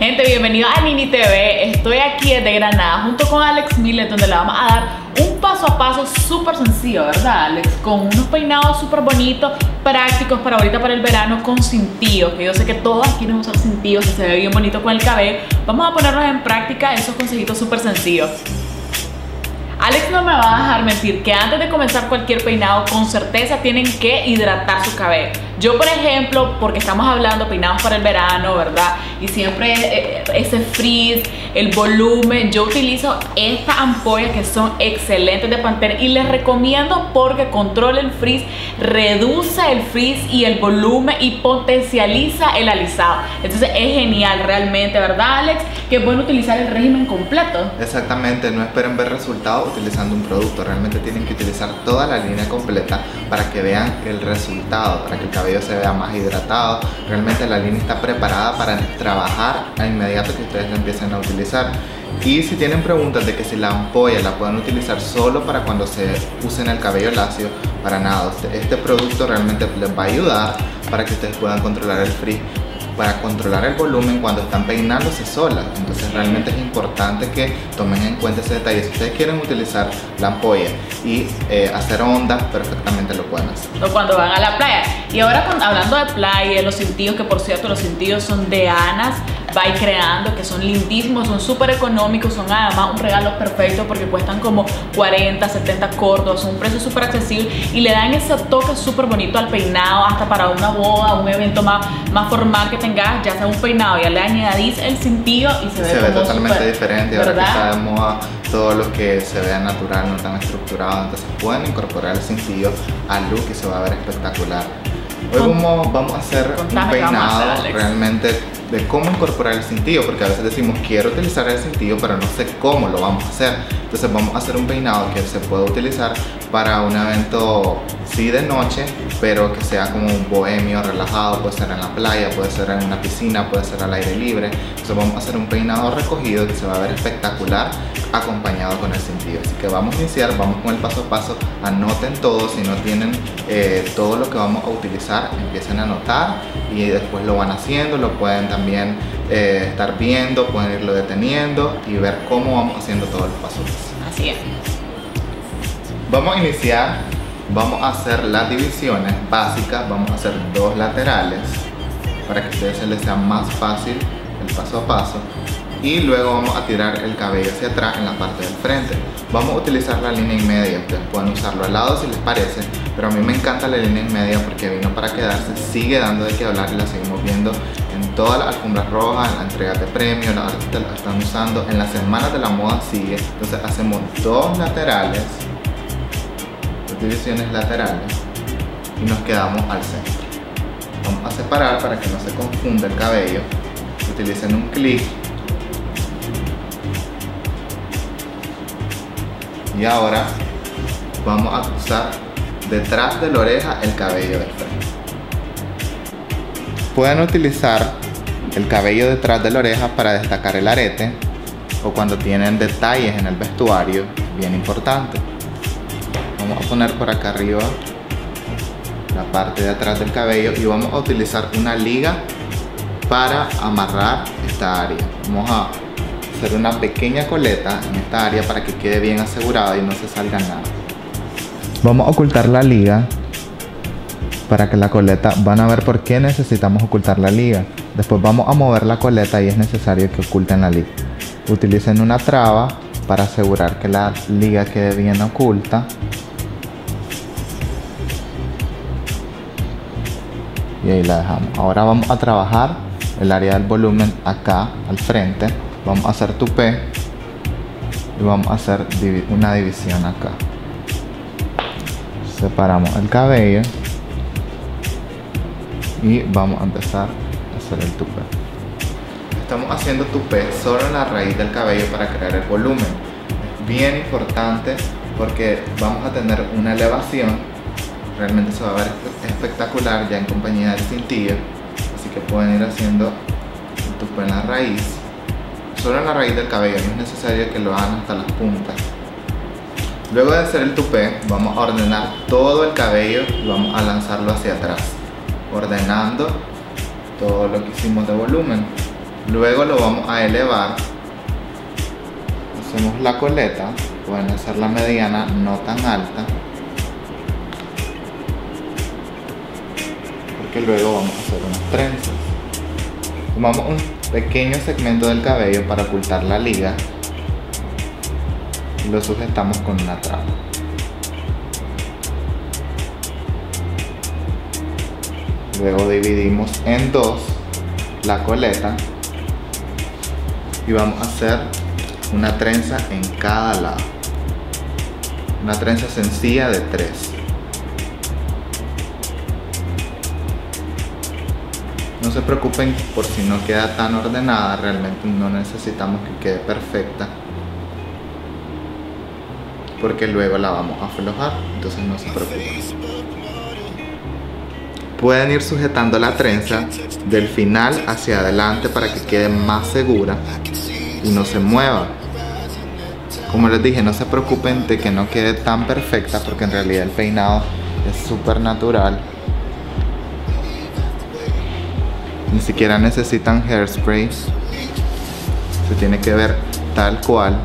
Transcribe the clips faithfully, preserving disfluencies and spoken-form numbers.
Gente, bienvenidos a Nini T V. Estoy aquí desde Granada junto con Alex Miller, donde le vamos a dar un paso a paso súper sencillo, ¿verdad, Alex? Con unos peinados súper bonitos, prácticos para ahorita, para el verano, con cintillos, que yo sé que todas quieren usar cintillos, que se ve bien bonito con el cabello. Vamos a ponernos en práctica esos consejitos súper sencillos. Alex no me va a dejar mentir que antes de comenzar cualquier peinado, con certeza tienen que hidratar su cabello. Yo, por ejemplo, porque estamos hablando peinados para el verano, ¿verdad? Y siempre ese frizz, el volumen, yo utilizo estas ampollas que son excelentes de Pantene y les recomiendo porque controla el frizz, reduce el frizz y el volumen y potencializa el alisado. Entonces es genial realmente, ¿verdad, Alex? Que pueden utilizar el régimen completo. Exactamente, no esperen ver resultados utilizando un producto, realmente tienen que utilizar toda la línea completa para que vean el resultado, para que el cabello se vea más hidratado. Realmente la línea está preparada para trabajar a inmediato que ustedes la empiecen a utilizar. Y si tienen preguntas de que si la ampolla la pueden utilizar solo para cuando se usen el cabello lacio, para nada, este producto realmente les va a ayudar para que ustedes puedan controlar el frizz, para controlar el volumen cuando están peinándose solas. Entonces realmente es importante que tomen en cuenta ese detalle. Si ustedes quieren utilizar la ampolla y eh, hacer ondas, perfectamente lo pueden hacer. O cuando van a la playa. Y ahora hablando de playa, los cintillos, que por cierto los cintillos son de ANNA BY KREANDO, que son lindísimos, son súper económicos, son además un regalo perfecto porque cuestan como cuarenta, setenta cortos, un precio súper accesible y le dan ese toque súper bonito al peinado, hasta para una boda, un evento más, más formal que tengas, ya sea un peinado, ya le añadís el cintillo y se ve, se ve totalmente super diferente, ¿verdad? Ahora que está de moda todo lo que se vea natural, no tan estructurado, entonces pueden incorporar el cintillo al look y se va a ver espectacular. Hoy vamos, vamos a hacer un peinado hacer, realmente de cómo incorporar el cintillo, porque a veces decimos quiero utilizar el cintillo pero no sé cómo lo vamos a hacer. Entonces vamos a hacer un peinado que se pueda utilizar para un evento sí de noche, pero que sea como un bohemio relajado, puede ser en la playa, puede ser en una piscina, puede ser al aire libre. Entonces vamos a hacer un peinado recogido que se va a ver espectacular acompañado con el cintillo. Así que vamos a iniciar, vamos con el paso a paso, anoten todo, si no tienen eh, todo lo que vamos a utilizar, empiecen a anotar y después lo van haciendo, lo pueden también eh, estar viendo, pueden irlo deteniendo y ver cómo vamos haciendo todos los pasos. Así es. Vamos a iniciar, vamos a hacer las divisiones básicas, vamos a hacer dos laterales para que a ustedes se les sea más fácil el paso a paso. Y luego vamos a tirar el cabello hacia atrás en la parte del frente. Vamos a utilizar la línea y media, ustedes pueden usarlo al lado si les parece, pero a mí me encanta la línea y media porque vino para quedarse, sigue dando de qué hablar y la seguimos viendo en todas las alfombras rojas, en las entregas de premios, las artistas la están usando, en las semanas de la moda sigue. Entonces hacemos dos laterales, dos divisiones laterales y nos quedamos al centro. Vamos a separar para que no se confunda el cabello, utilicen un clic. Y ahora vamos a cruzar detrás de la oreja el cabello del frente. Pueden utilizar el cabello detrás de la oreja para destacar el arete o cuando tienen detalles en el vestuario, bien importante. Vamos a poner por acá arriba la parte de atrás del cabello y vamos a utilizar una liga para amarrar esta área. Vamos a hacer una pequeña coleta en esta área para que quede bien asegurada y no se salga nada. Vamos a ocultar la liga para que la coleta, van a ver por qué necesitamos ocultar la liga. Después vamos a mover la coleta y es necesario que oculten la liga. Utilicen una traba para asegurar que la liga quede bien oculta. Y ahí la dejamos. Ahora vamos a trabajar el área del volumen acá al frente. Vamos a hacer tupé y vamos a hacer una división acá. Separamos el cabello y vamos a empezar a hacer el tupé. Estamos haciendo tupé solo en la raíz del cabello para crear el volumen. Es bien importante porque vamos a tener una elevación. Realmente se va a ver espectacular ya en compañía del cintillo. Así que pueden ir haciendo el tupé en la raíz. Solo en la raíz del cabello, no es necesario que lo hagan hasta las puntas. Luego de hacer el tupé, vamos a ordenar todo el cabello y vamos a lanzarlo hacia atrás, ordenando todo lo que hicimos de volumen. Luego lo vamos a elevar. Hacemos la coleta. Pueden hacerla mediana, no tan alta, porque luego vamos a hacer unas trenzas. Tomamos un pequeño segmento del cabello para ocultar la liga y lo sujetamos con una traba. Luego dividimos en dos la coleta y vamos a hacer una trenza en cada lado. Una trenza sencilla de tres. No se preocupen por si no queda tan ordenada, realmente no necesitamos que quede perfecta, porque luego la vamos a aflojar, entonces no se preocupen. Pueden ir sujetando la trenza del final hacia adelante para que quede más segura y no se mueva. Como les dije, no se preocupen de que no quede tan perfecta, porque en realidad el peinado es súper natural. Ni siquiera necesitan hairspray. Se tiene que ver tal cual.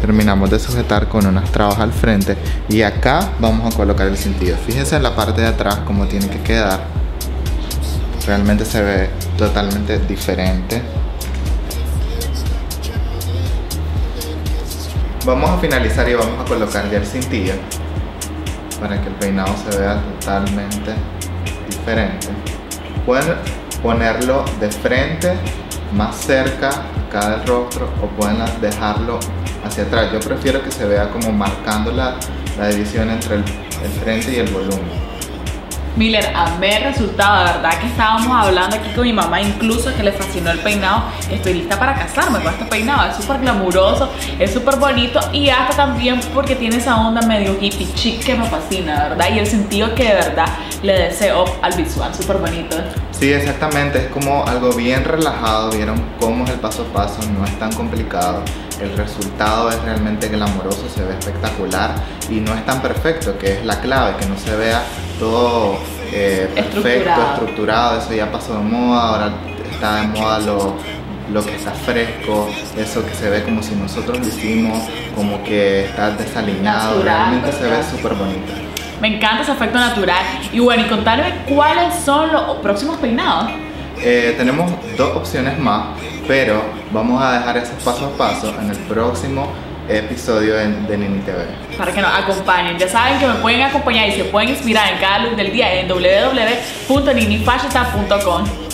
Terminamos de sujetar con unas trabas al frente y acá vamos a colocar el cintillo. Fíjense en la parte de atrás cómo tiene que quedar. Realmente se ve totalmente diferente. Vamos a finalizar y vamos a colocar ya el cintillo para que el peinado se vea totalmente diferente. Pueden ponerlo de frente, más cerca acá del rostro, o pueden dejarlo hacia atrás. Yo prefiero que se vea como marcando la, la división entre el, el frente y el volumen. Miller, amé el resultado, de verdad que estábamos hablando aquí con mi mamá, incluso que le fascinó el peinado. Estoy lista para casarme con este peinado, es súper glamuroso, es súper bonito y hasta también porque tiene esa onda medio hippie chic que me fascina, ¿verdad? Y el sentido que de verdad le deseo al visual, súper bonito. Sí, exactamente, es como algo bien relajado, vieron cómo es el paso a paso, no es tan complicado. El resultado es realmente glamuroso, se ve espectacular y no es tan perfecto, que es la clave, que no se vea todo eh, perfecto, estructurado. estructurado, eso ya pasó de moda, ahora está de moda lo, lo que está fresco, eso que se ve como si nosotros lo hicimos, como que está desalineado, natural, realmente natural. Se ve súper bonito. Me encanta ese efecto natural. Y bueno, y contarme cuáles son los próximos peinados. Eh, tenemos dos opciones más, pero vamos a dejar esos paso a paso en el próximo episodio de, de Nini T V. Para que nos acompañen, ya saben que me pueden acompañar y se pueden inspirar en cada luz del día en doble u doble u doble u punto nini fashion style punto com.